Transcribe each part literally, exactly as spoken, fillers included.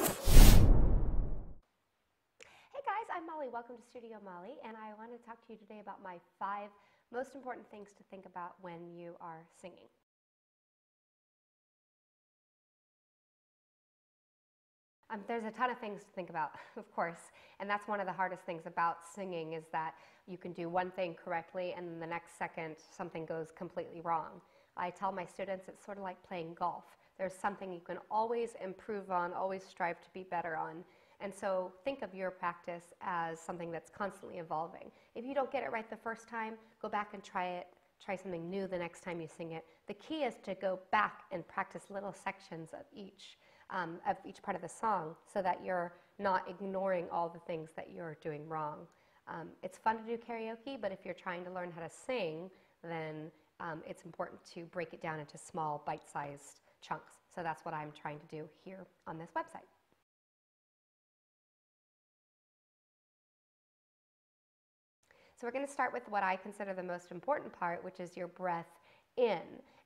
Hey guys, I'm Molly. Welcome to Studio Molly, and I want to talk to you today about my five most important things to think about when you are singing. Um, there's a ton of things to think about, of course, and that's one of the hardest things about singing is that you can do one thing correctly and then the next second something goes completely wrong. I tell my students it's sort of like playing golf. There's something you can always improve on, always strive to be better on, and so think of your practice as something that's constantly evolving. If you don't get it right the first time, go back and try it. Try something new the next time you sing it. The key is to go back and practice little sections of each. Um, of each part of the song so that you're not ignoring all the things that you're doing wrong. Um, it's fun to do karaoke, but if you're trying to learn how to sing, then um, it's important to break it down into small bite-sized chunks. So that's what I'm trying to do here on this website. So we're going to start with what I consider the most important part, which is your breath in.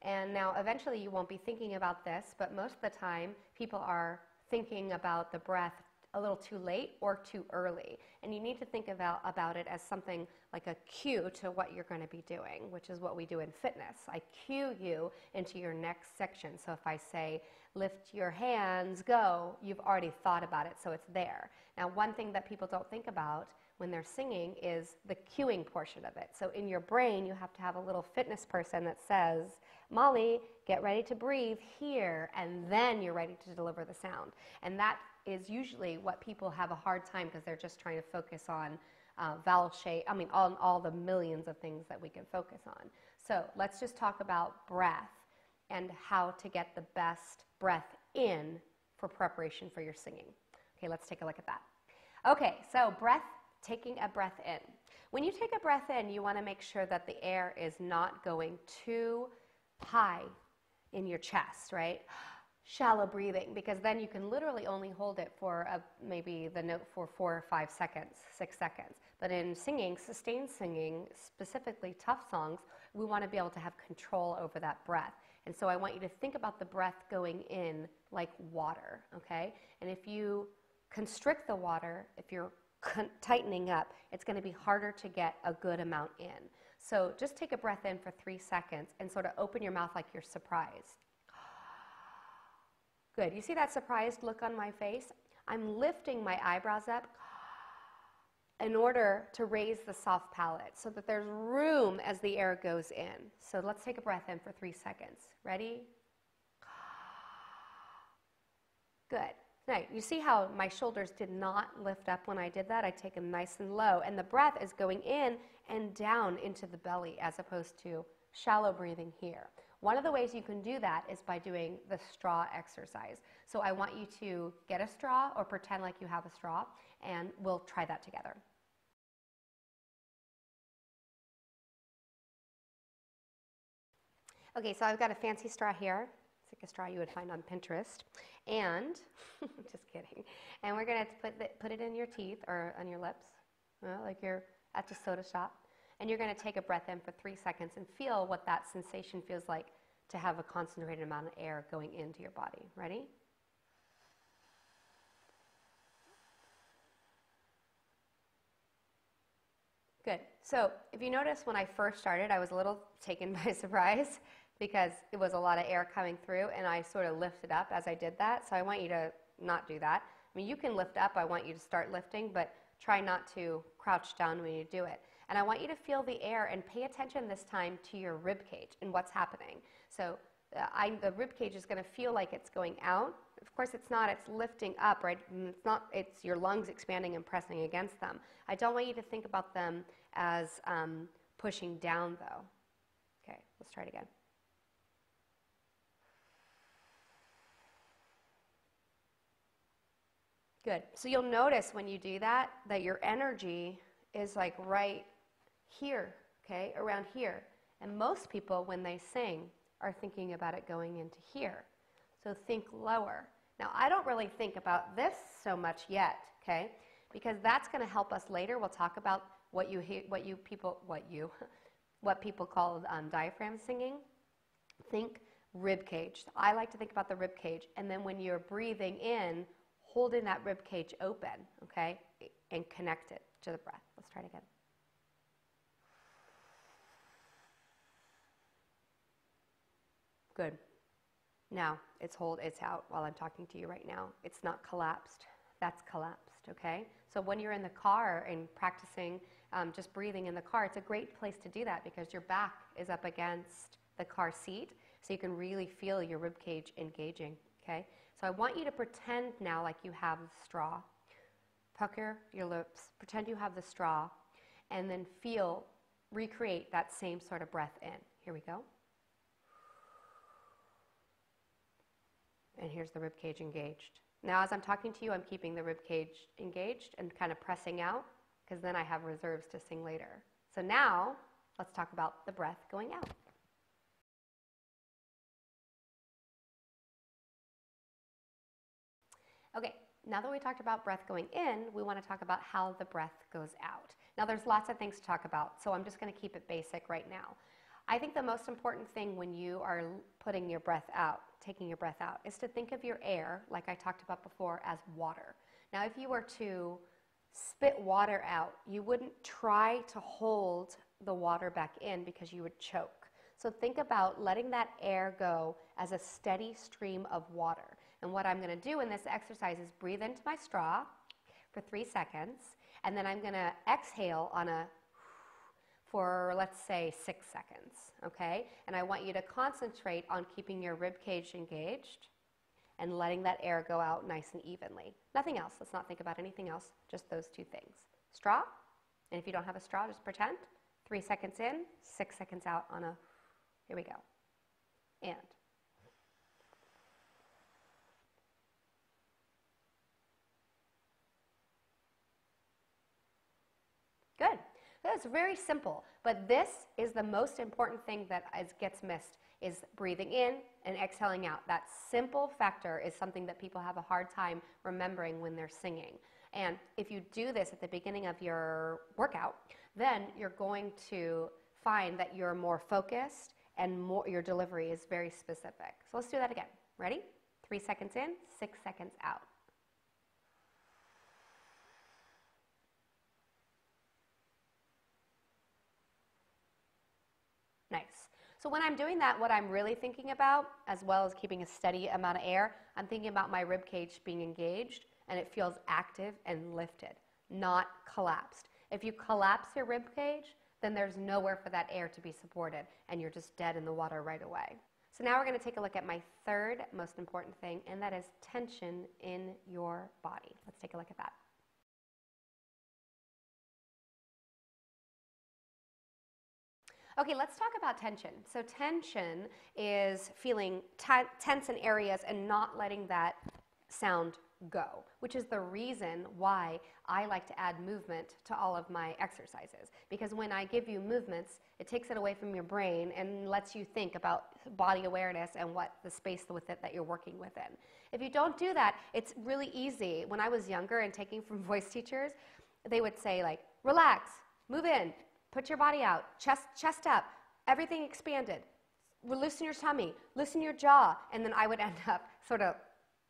And now eventually you won't be thinking about this, but most of the time people are thinking about the breath a little too late or too early. And you need to think about, about it as something like a cue to what you're going to be doing, which is what we do in fitness. I cue you into your next section. So if I say, lift your hands, go, you've already thought about it, so it's there. Now one thing that people don't think about when they're singing is the cueing portion of it. So in your brain, you have to have a little fitness person that says, Molly, get ready to breathe here, and then you're ready to deliver the sound. And that is usually what people have a hard time because they're just trying to focus on uh, vowel shape, I mean, on all the millions of things that we can focus on. So let's just talk about breath and how to get the best breath in for preparation for your singing. Okay, let's take a look at that. Okay, so breath. Taking a breath in. When you take a breath in, you want to make sure that the air is not going too high in your chest, right? Shallow breathing, because then you can literally only hold it for a, maybe the note for four or five seconds, six seconds. But in singing, sustained singing, specifically tough songs, we want to be able to have control over that breath. And so I want you to think about the breath going in like water, okay? And if you constrict the water, if you're tightening up, it's going to be harder to get a good amount in. So just take a breath in for three seconds and sort of open your mouth like you're surprised. Good. You see that surprised look on my face? I'm lifting my eyebrows up in order to raise the soft palate so that there's room as the air goes in. So let's take a breath in for three seconds. Ready? Good. Now, you see how my shoulders did not lift up when I did that? I take them nice and low, and the breath is going in and down into the belly as opposed to shallow breathing here. One of the ways you can do that is by doing the straw exercise. So I want you to get a straw or pretend like you have a straw, and we'll try that together. Okay, so I've got a fancy straw here. A straw you would find on Pinterest, and just kidding. And we're gonna put the, put it in your teeth or on your lips, you know, like you're at the soda shop. And you're gonna take a breath in for three seconds and feel what that sensation feels like to have a concentrated amount of air going into your body. Ready? Good. So if you notice, when I first started, I was a little taken by surprise, because it was a lot of air coming through, and I sort of lifted up as I did that. So I want you to not do that. I mean, you can lift up. I want you to start lifting, but try not to crouch down when you do it. And I want you to feel the air and pay attention this time to your rib cage and what's happening. So uh, I, the rib cage is going to feel like it's going out. Of course, it's not. It's lifting up, right? It's not. It's your lungs expanding and pressing against them. I don't want you to think about them as um, pushing down, though. Okay, let's try it again. Good. So you'll notice when you do that, that your energy is like right here, okay, around here. And most people, when they sing, are thinking about it going into here. So think lower. Now, I don't really think about this so much yet, okay, because that's going to help us later. We'll talk about what you, what you people, what you, what people call um, diaphragm singing. Think rib cage. I like to think about the rib cage. And then when you're breathing in, holding that rib cage open, okay, and connect it to the breath. Let's try it again. Good. Now, it's hold, it's out while I'm talking to you right now. It's not collapsed. That's collapsed, okay? So when you're in the car and practicing um, just breathing in the car, it's a great place to do that because your back is up against the car seat, so you can really feel your rib cage engaging, okay? So I want you to pretend now like you have the straw. Pucker your lips, pretend you have the straw, and then feel, recreate that same sort of breath in. Here we go. And here's the rib cage engaged. Now, as I'm talking to you, I'm keeping the rib cage engaged and kind of pressing out, because then I have reserves to sing later. So now, let's talk about the breath going out. Okay, now that we talked about breath going in, we want to talk about how the breath goes out. Now, there's lots of things to talk about, so I'm just going to keep it basic right now. I think the most important thing when you are putting your breath out, taking your breath out, is to think of your air, like I talked about before, as water. Now, if you were to spit water out, you wouldn't try to hold the water back in because you would choke. So think about letting that air go as a steady stream of water. And what I'm going to do in this exercise is breathe into my straw for three seconds, and then I'm going to exhale on a for, let's say, six seconds, okay? And I want you to concentrate on keeping your rib cage engaged and letting that air go out nice and evenly. Nothing else. Let's not think about anything else, just those two things. Straw, and if you don't have a straw, just pretend. Three seconds in, six seconds out on a, here we go, and. Good. That's very simple, but this is the most important thing that is, gets missed, is breathing in and exhaling out. That simple factor is something that people have a hard time remembering when they're singing. And if you do this at the beginning of your workout, then you're going to find that you're more focused and more, your delivery is very specific. So let's do that again. Ready? Three seconds in, six seconds out. Nice. So when I'm doing that, what I'm really thinking about, as well as keeping a steady amount of air, I'm thinking about my rib cage being engaged and it feels active and lifted, not collapsed. If you collapse your rib cage, then there's nowhere for that air to be supported and you're just dead in the water right away. So now we're going to take a look at my third most important thing, and that is tension in your body. Let's take a look at that. Okay, let's talk about tension. So tension is feeling tense in areas and not letting that sound go, which is the reason why I like to add movement to all of my exercises. Because when I give you movements, it takes it away from your brain and lets you think about body awareness and what the space with it that you're working within. If you don't do that, it's really easy. When I was younger and taking from voice teachers, they would say like, relax, move in. Put your body out, chest, chest up, everything expanded. Loosen your tummy, loosen your jaw, and then I would end up sort of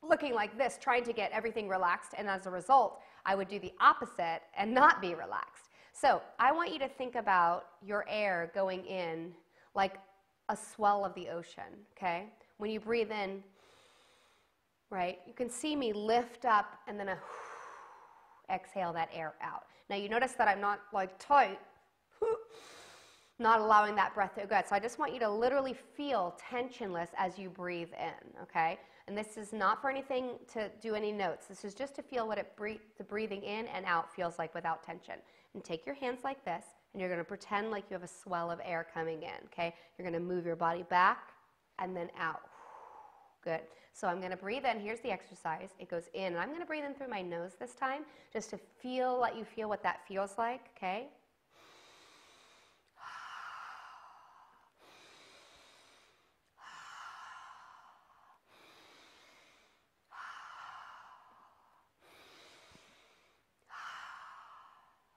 looking like this, trying to get everything relaxed, and as a result, I would do the opposite and not be relaxed. So I want you to think about your air going in like a swell of the ocean, okay? When you breathe in, right, you can see me lift up and then a exhale that air out. Now you notice that I'm not like tight, not allowing that breath to go out. So I just want you to literally feel tensionless as you breathe in, okay? And this is not for anything to do any notes. This is just to feel what it bre the breathing in and out feels like without tension. And take your hands like this, and you're going to pretend like you have a swell of air coming in, okay? You're going to move your body back and then out. Good. So I'm going to breathe in. Here's the exercise. It goes in, and I'm going to breathe in through my nose this time just to feel, let you feel what that feels like, okay?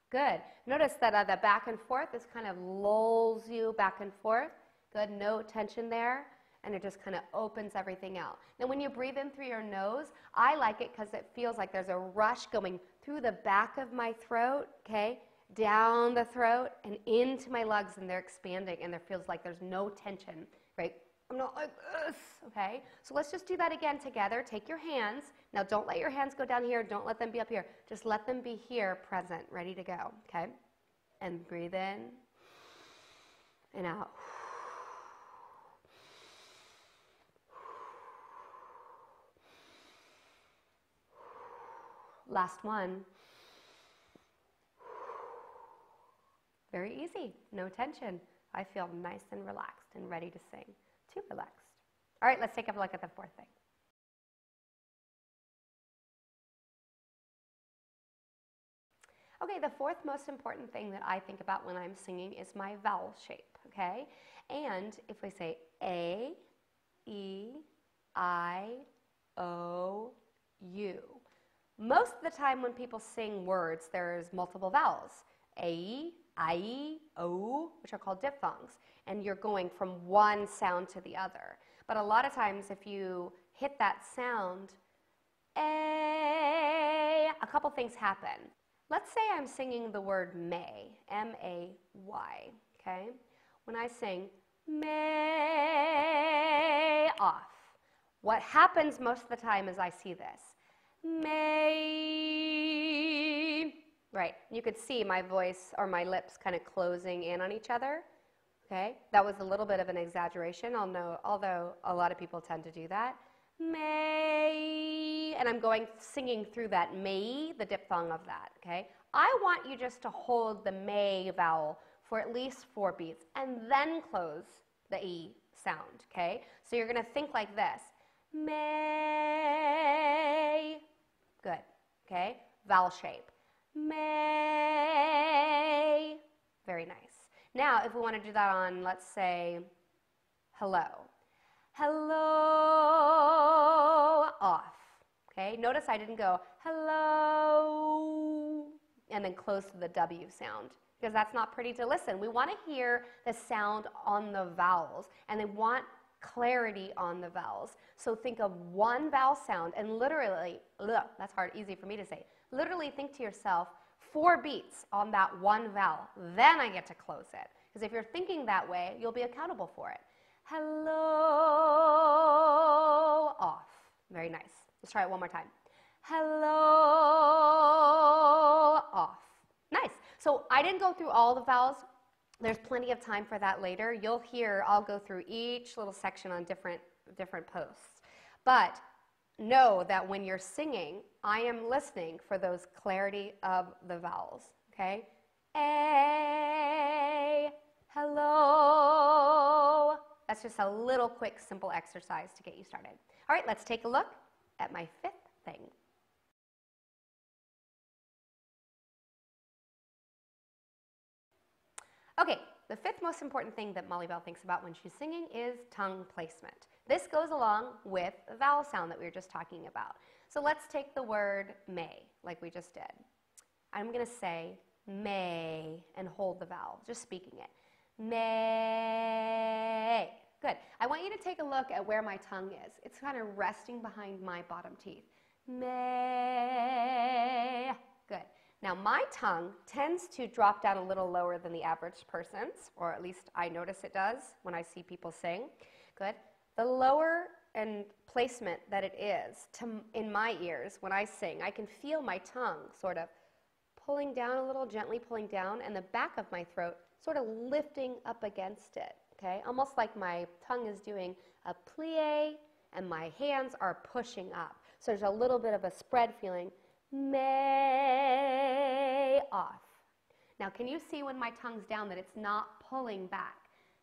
Good. Notice that uh, the back and forth, this kind of lulls you back and forth. Good. No tension there. and it just kind of opens everything out. Now when you breathe in through your nose, I like it because it feels like there's a rush going through the back of my throat, okay, down the throat and into my lungs, and they're expanding and there feels like there's no tension, right? I'm not like this, okay? So let's just do that again together. Take your hands. Now don't let your hands go down here. Don't let them be up here. Just let them be here, present, ready to go, okay? And breathe in and out. Last one. Very easy, no tension. I feel nice and relaxed and ready to sing. Too relaxed. All right, let's take a look at the fourth thing. Okay, the fourth most important thing that I think about when I'm singing is my vowel shape, okay? And if we say A, E, I, O, U, most of the time when people sing words, there's multiple vowels. A, E, I, E, O, which are called diphthongs, and you're going from one sound to the other. But a lot of times if you hit that sound, A, a couple things happen. Let's say I'm singing the word may, M A Y, okay? When I sing may off, what happens most of the time is I see this, may, right? You could see my voice or my lips kind of closing in on each other, okay? That was a little bit of an exaggeration, I'll know, although a lot of people tend to do that. May, and I'm going singing through that may, the diphthong of that, okay? I want you just to hold the may vowel for at least four beats and then close the E sound, okay? So you're going to think like this, may, good, okay? Vowel shape, may, very nice. Now if we want to do that on, let's say, hello. Hello, off, okay? Notice I didn't go, hello, and then close to the W sound, because that's not pretty to listen. We want to hear the sound on the vowels, and they want clarity on the vowels. So think of one vowel sound, and literally, ugh, that's hard, easy for me to say, literally think to yourself, four beats on that one vowel, then I get to close it. Because if you're thinking that way, you'll be accountable for it. Hello, off. Very nice. Let's try it one more time. Hello, off. Nice. So I didn't go through all the vowels. There's plenty of time for that later. You'll hear, I'll go through each little section on different, different posts. But know that when you're singing, I am listening for those clarity of the vowels. Okay? A, hello. That's just a little quick, simple exercise to get you started. All right, let's take a look at my fifth thing. Okay, the fifth most important thing that Molly Bell thinks about when she's singing is tongue placement. This goes along with the vowel sound that we were just talking about. So let's take the word may, like we just did. I'm going to say may and hold the vowel, just speaking it. May. Good. I want you to take a look at where my tongue is. It's kind of resting behind my bottom teeth. May. Good. Now my tongue tends to drop down a little lower than the average person's, or at least I notice it does when I see people sing. Good. The lower and placement that it is to, in my ears when I sing, I can feel my tongue sort of pulling down a little, gently pulling down, and the back of my throat sort of lifting up against it, okay? Almost like my tongue is doing a plie and my hands are pushing up. So there's a little bit of a spread feeling, may, off. Now can you see when my tongue's down that it's not pulling back?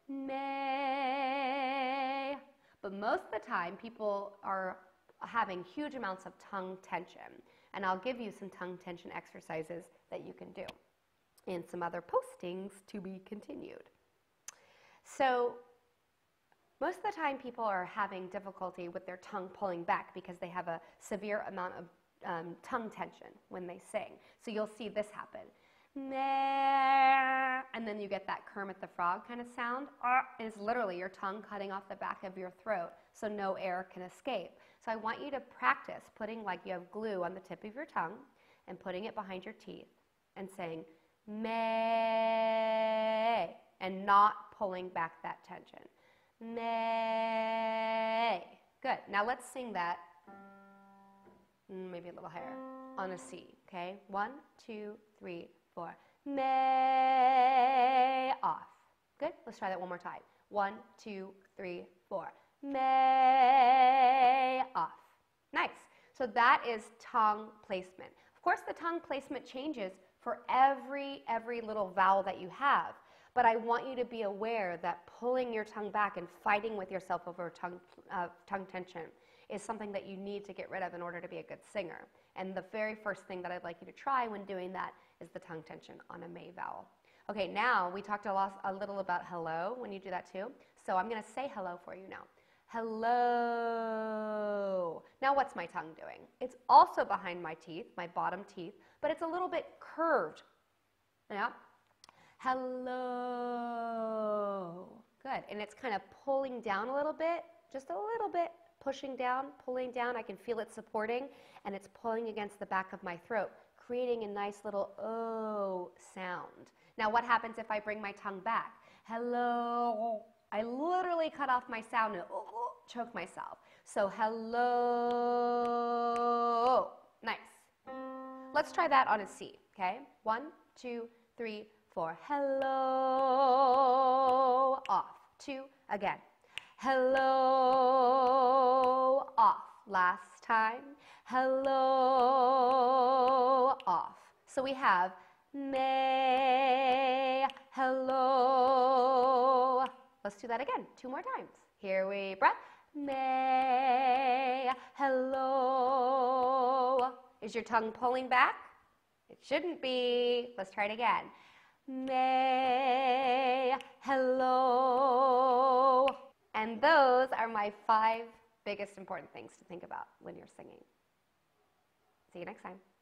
May. But most of the time people are having huge amounts of tongue tension. And I'll give you some tongue tension exercises that you can do, and some other postings to be continued. So most of the time people are having difficulty with their tongue pulling back because they have a severe amount of um, tongue tension when they sing. So you'll see this happen. and then you get that Kermit the Frog kind of sound. It's literally your tongue cutting off the back of your throat so no air can escape. So I want you to practice putting, like you have glue on the tip of your tongue and putting it behind your teeth and saying may, and not pulling back that tension. May. Good. Now let's sing that maybe a little higher on a C. Okay? One, two, three, four. May. Off. Good? Let's try that one more time. One, two, three, four. May. Off. Nice. So that is tongue placement. Of course, the tongue placement changes for every, every little vowel that you have. But I want you to be aware that pulling your tongue back and fighting with yourself over tongue, uh, tongue tension is something that you need to get rid of in order to be a good singer. And the very first thing that I'd like you to try when doing that is the tongue tension on a may vowel. Okay, now we talked a, lot, a little about hello when you do that too. So I'm going to say hello for you now. Hello. Now what's my tongue doing? It's also behind my teeth, my bottom teeth, but it's a little bit curved. Yeah. Hello. Good. And it's kind of pulling down a little bit, just a little bit, pushing down, pulling down. I can feel it supporting, and it's pulling against the back of my throat, creating a nice little oh sound. Now what happens if I bring my tongue back? Hello. I literally cut off my sound and oh, oh, choke myself. So hello. Nice. Let's try that on a C, okay? One, two, three, four. Hello. Off. Two. Again. Hello. Off. Last time. Hello. Off. So we have may. Hello. Let's do that again. Two more times. Here we breath. May. Hello. Is your tongue pulling back? It shouldn't be. Let's try it again. May, hello. And those are my five biggest important things to think about when you're singing. See you next time.